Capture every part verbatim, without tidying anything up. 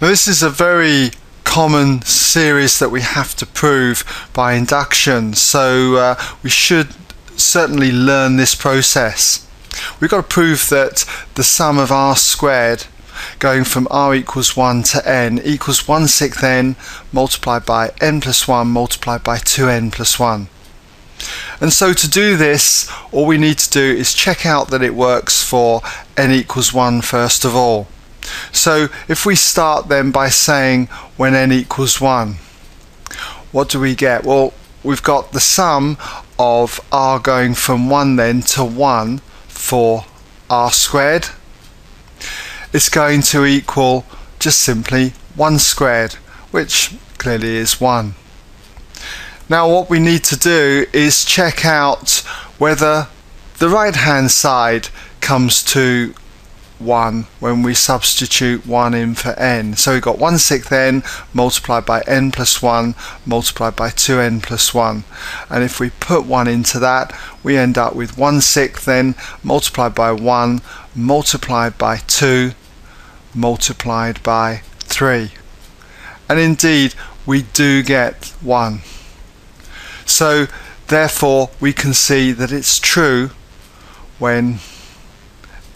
Now, this is a very common series that we have to prove by induction, so uh, we should certainly learn this process. We've got to prove that the sum of r squared going from r equals one to n equals one sixth n multiplied by n plus one multiplied by two n plus one. And so to do this, all we need to do is check out that it works for n equals one first of all. So if we start then by saying when n equals one, what do we get? Well, we've got the sum of r going from one then to one for r squared. It's going to equal just simply one squared, which clearly is one. Now what we need to do is check out whether the right hand side comes to one when we substitute one in for n. So we've got one sixth n multiplied by n plus one multiplied by two n plus one, and if we put one into that, we end up with one sixth n multiplied by one multiplied by two multiplied by three, and indeed we do get one. So therefore we can see that it's true when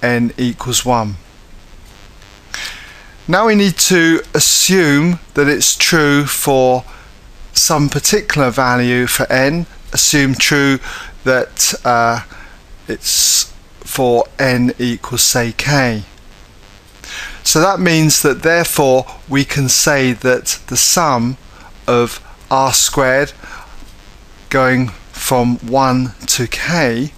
n equals one. Now we need to assume that it's true for some particular value for n. Assume true that uh, it's for n equals say k. So that means that therefore we can say that the sum of r squared going from one to k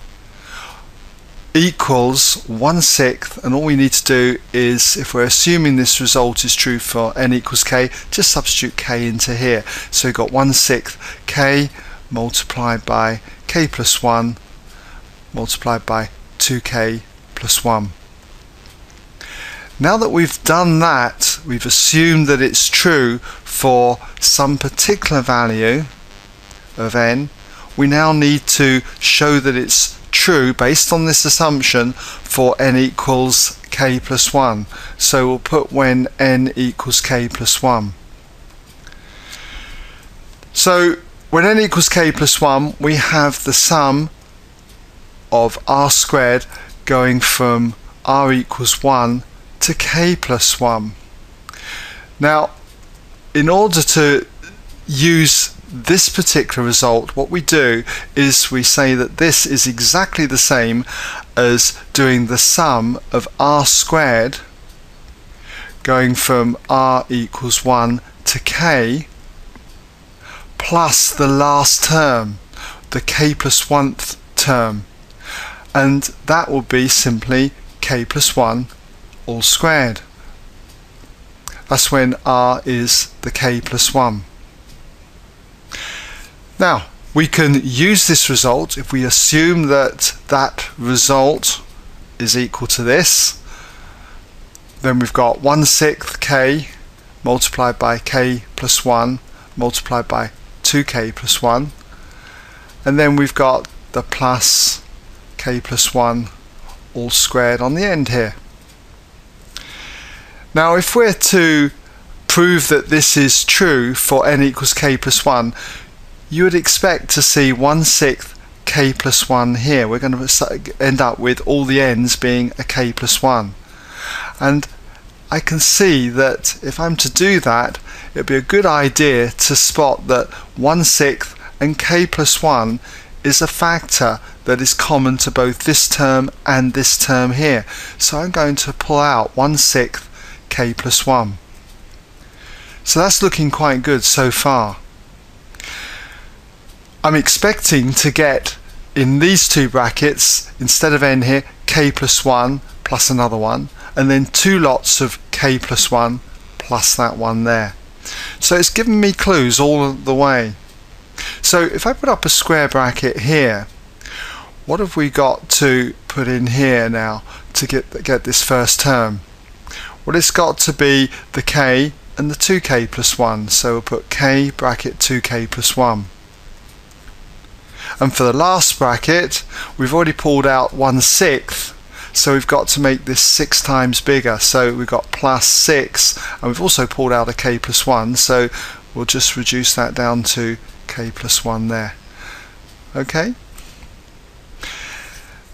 equals one sixth, and all we need to do is, if we're assuming this result is true for n equals k, just substitute k into here. So we've got one sixth k multiplied by k plus one multiplied by two k plus one. Now that we've done that, we've assumed that it's true for some particular value of n, we now need to show that it's true based on this assumption for n equals k plus one. So we'll put when n equals k plus one. So when n equals k plus one, we have the sum of r squared going from r equals one to k plus one. Now, in order to use this particular result, what we do is we say that this is exactly the same as doing the sum of r squared going from r equals one to k plus the last term, the k plus one th term, and that will be simply k plus one all squared. That's when r is the k plus one. Now, we can use this result if we assume that that result is equal to this. Then we've got one sixth k multiplied by k plus one multiplied by two k plus one, and then we've got the plus k plus one all squared on the end here. Now, if we're to prove that this is true for n equals k plus one, you would expect to see one sixth k plus one here. We're going to end up with all the n's being a k plus one. And I can see that if I'm to do that, it'd be a good idea to spot that one sixth and k plus one is a factor that is common to both this term and this term here. So I'm going to pull out one sixth k plus one. So that's looking quite good so far. I'm expecting to get, in these two brackets, instead of n here, k plus one plus another one, and then two lots of k plus one plus that one there. So it's given me clues all the way. So if I put up a square bracket here, what have we got to put in here now to get, get this first term? Well, it's got to be the k and the two k plus one, so we'll put k bracket two k plus one. And for the last bracket, we've already pulled out one sixth, So we've got to make this six times bigger. So we've got plus six, and we've also pulled out a k plus one. So we'll just reduce that down to k plus one there. Okay.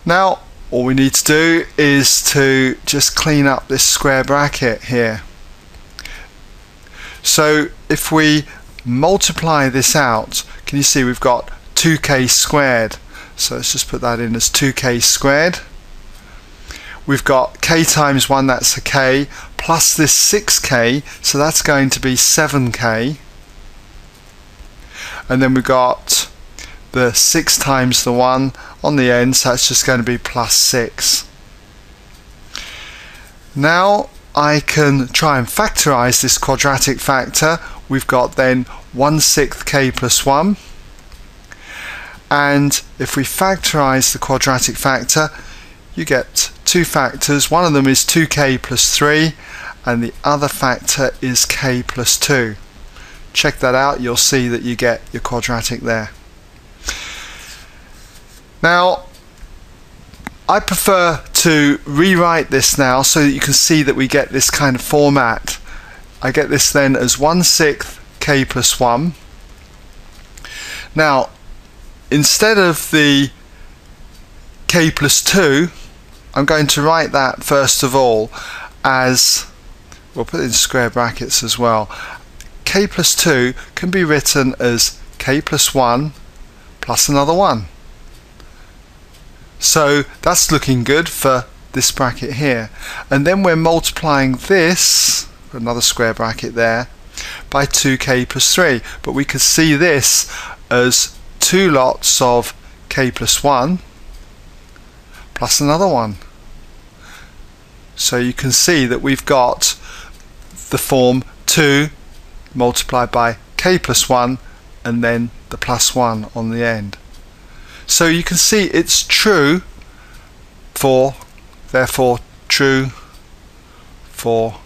Now all we need to do is to just clean up this square bracket here. So if we multiply this out, can you see we've got two k squared? So let's just put that in as two k squared. We've got k times one, that's a k, plus this six k, so that's going to be seven k. And then we've got the six times the one on the end, so that's just going to be plus six. Now I can try and factorize this quadratic factor. We've got then one sixth k plus one. And if we factorize the quadratic factor, you get two factors. One of them is two k plus three, and the other factor is k plus two. Check that out, you'll see that you get your quadratic there. Now, I prefer to rewrite this now so that you can see that we get this kind of format. I get this then as one sixth k plus one. Now, instead of the k plus two, I'm going to write that first of all as, we'll put it in square brackets as well. K plus two can be written as k plus one plus another one. So that's looking good for this bracket here. And then we're multiplying this, another square bracket there, by two k plus three. But we could see this as two lots of k plus one plus another one. So you can see that we've got the form two multiplied by k plus one and then the plus one on the end. So you can see it's true for, therefore true for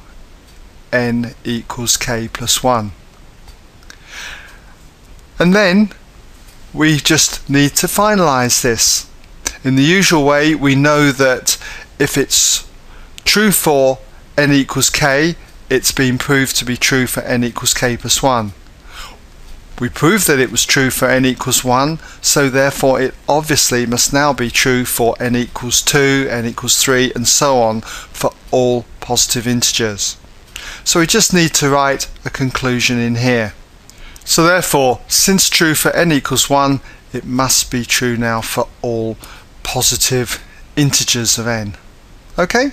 n equals k plus one. And then we just need to finalize this. In the usual way, we know that if it's true for n equals k, it's been proved to be true for n equals k plus one. We proved that it was true for n equals one, so therefore it obviously must now be true for n equals two, n equals three, and so on for all positive integers. So we just need to write a conclusion in here. So therefore, since true for n equals one, it must be true now for all positive integers of n. Okay?